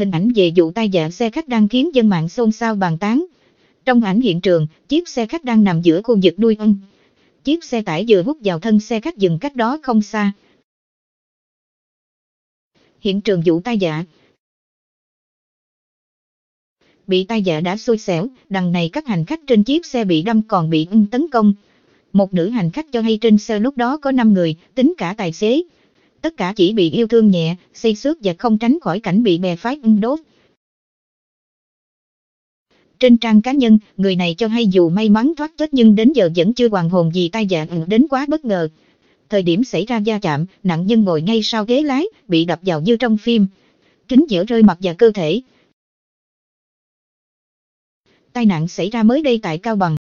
Hình ảnh về vụ tai nạn xe khách đang khiến dân mạng xôn xao bàn tán. Trong ảnh hiện trường, chiếc xe khách đang nằm giữa khu vực nuôi ong. Chiếc xe tải vừa hút vào thân xe khách dừng cách đó không xa. Hiện trường vụ tai nạn. Bị tai nạn đã xui xẻo, đằng này các hành khách trên chiếc xe bị đâm còn bị ong tấn công. Một nữ hành khách cho hay trên xe lúc đó có 5 người, tính cả tài xế. Tất cả chỉ bị yêu thương nhẹ, xây xước và không tránh khỏi cảnh bị bè phái ưng đốt. Trên trang cá nhân, người này cho hay dù may mắn thoát chết nhưng đến giờ vẫn chưa hoàn hồn vì tai nạn đến quá bất ngờ. Thời điểm xảy ra va chạm, nạn nhân ngồi ngay sau ghế lái, bị đập vào như trong phim. Kính vỡ rơi mặt và cơ thể. Tai nạn xảy ra mới đây tại Cao Bằng.